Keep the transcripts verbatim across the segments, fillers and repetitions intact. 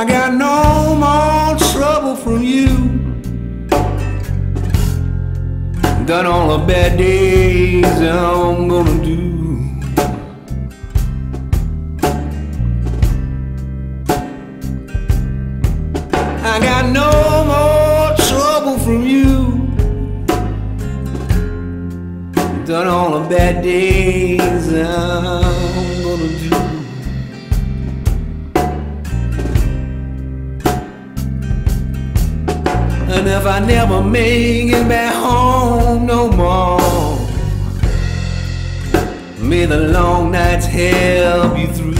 I got no more trouble from you. Done all the bad days that I'm gonna do. I got no more trouble from you. Done all the bad days that I'm gonna do. And if I never make it back home no more, may the long nights help you through.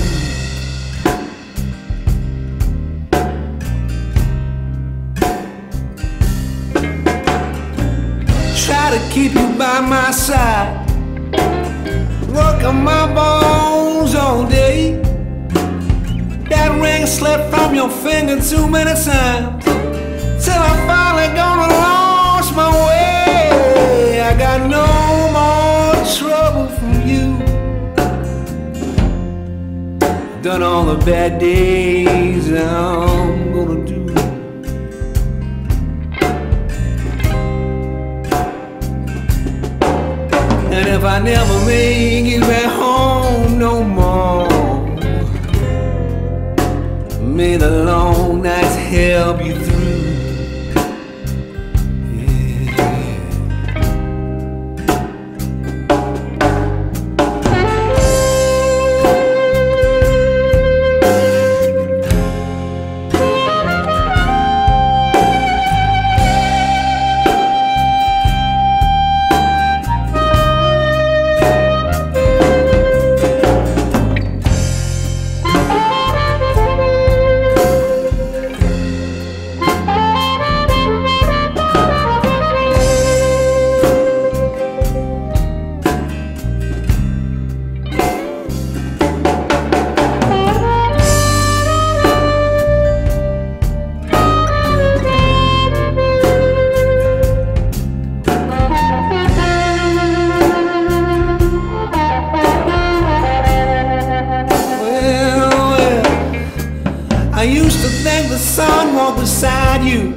Try to keep you by my side, work on my bones all day. That ring slipped from your finger too many times, till I'm finally gonna launch my way. I got no more trouble from you. Done all the bad days I'm gonna do. And if I never make it back home no more, may the long nights help you through. I used to think the sun walked beside you.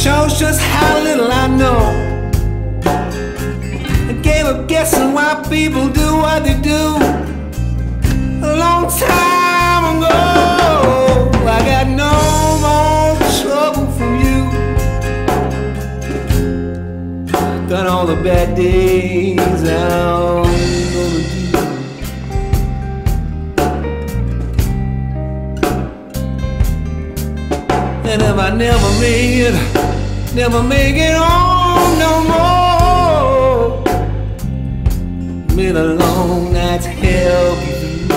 Shows just how little I know. I gave up guessing why people do what they do a long time ago. I got no more trouble from you. Done all the bad days out. And if I never make it, never make it home no more, may the long nights help you.